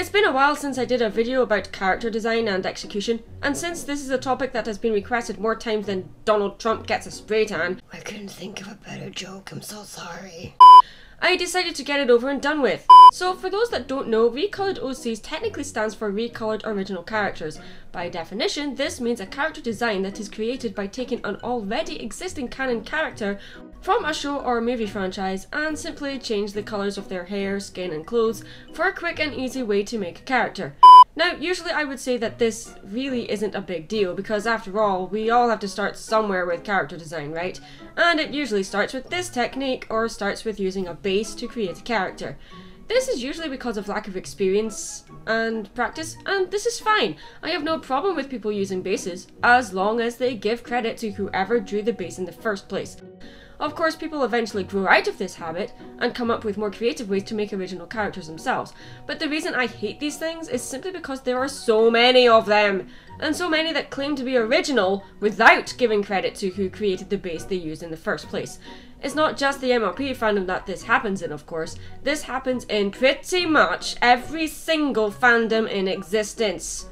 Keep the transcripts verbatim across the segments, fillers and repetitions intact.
It's been a while since I did a video about character design and execution, and since this is a topic that has been requested more times than Donald Trump gets a straight on, I couldn't think of a better joke, I'm so sorry, I decided to get it over and done with. So for those that don't know, recolored O Cs technically stands for recolored original characters. By definition, this means a character design that is created by taking an already existing canon character from a show or movie franchise and simply change the colours of their hair, skin and clothes for a quick and easy way to make a character. Now, usually I would say that this really isn't a big deal because after all, we all have to start somewhere with character design, right? And it usually starts with this technique or starts with using a base to create a character. This is usually because of lack of experience and practice, and this is fine. I have no problem with people using bases as long as they give credit to whoever drew the base in the first place. Of course, people eventually grow out of this habit and come up with more creative ways to make original characters themselves. But the reason I hate these things is simply because there are so many of them, and so many that claim to be original without giving credit to who created the base they used in the first place. It's not just the M L P fandom that this happens in, of course. This happens in pretty much every single fandom in existence.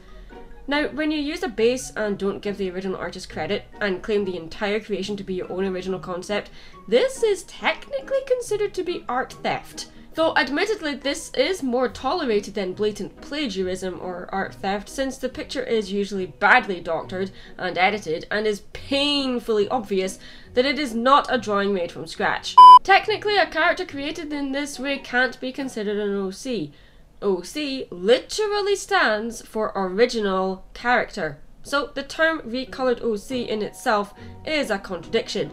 Now, when you use a base and don't give the original artist credit, and claim the entire creation to be your own original concept, this is technically considered to be art theft. Though admittedly this is more tolerated than blatant plagiarism or art theft, since the picture is usually badly doctored and edited and is painfully obvious that it is not a drawing made from scratch. Technically, a character created in this way can't be considered an O C. O C literally stands for original character, so the term recolored O C in itself is a contradiction.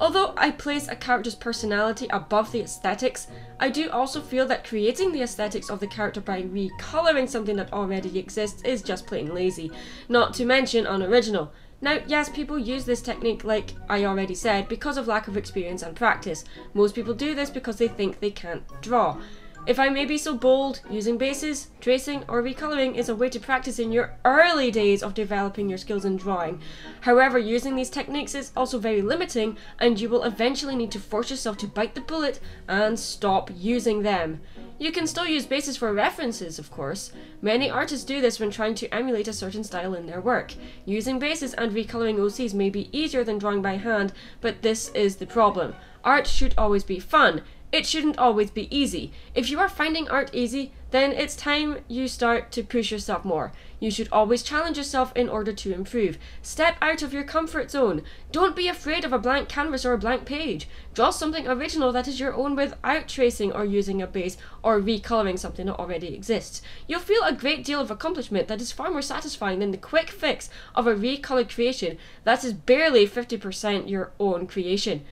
Although I place a character's personality above the aesthetics, I do also feel that creating the aesthetics of the character by recoloring something that already exists is just plain lazy, not to mention unoriginal. Now, yes, people use this technique, like I already said, because of lack of experience and practice. Most people do this because they think they can't draw. If I may be so bold, using bases, tracing or recoloring is a way to practice in your early days of developing your skills in drawing. However, using these techniques is also very limiting, and you will eventually need to force yourself to bite the bullet and stop using them. You can still use bases for references, of course. Many artists do this when trying to emulate a certain style in their work. Using bases and recoloring O Cs may be easier than drawing by hand, but this is the problem. Art should always be fun. It shouldn't always be easy. If you are finding art easy, then it's time you start to push yourself more. You should always challenge yourself in order to improve. Step out of your comfort zone. Don't be afraid of a blank canvas or a blank page. Draw something original that is your own without tracing or using a base or recoloring something that already exists. You'll feel a great deal of accomplishment that is far more satisfying than the quick fix of a recolored creation that is barely fifty percent your own creation,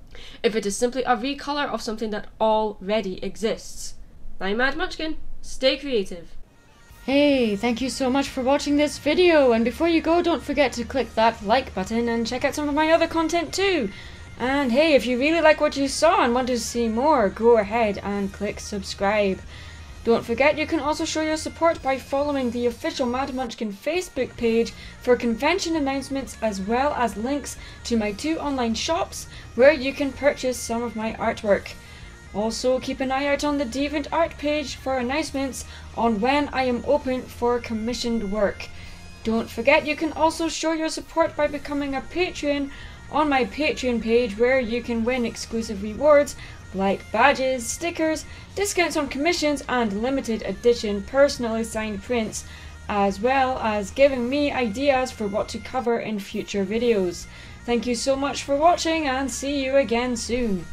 if it is simply a recolor of something that already exists. I'm Mad Munchkin. Stay creative. Hey, thank you so much for watching this video, and before you go, don't forget to click that like button and check out some of my other content too. And hey, if you really like what you saw and want to see more, go ahead and click subscribe. Don't forget, you can also show your support by following the official Mad Munchkin Facebook page for convention announcements, as well as links to my two online shops where you can purchase some of my artwork. Also, keep an eye out on the Deviant Art page for announcements on when I am open for commissioned work. Don't forget, you can also show your support by becoming a Patreon on my Patreon page, where you can win exclusive rewards like badges, stickers, discounts on commissions and limited edition personally signed prints, as well as giving me ideas for what to cover in future videos. Thank you so much for watching, and see you again soon.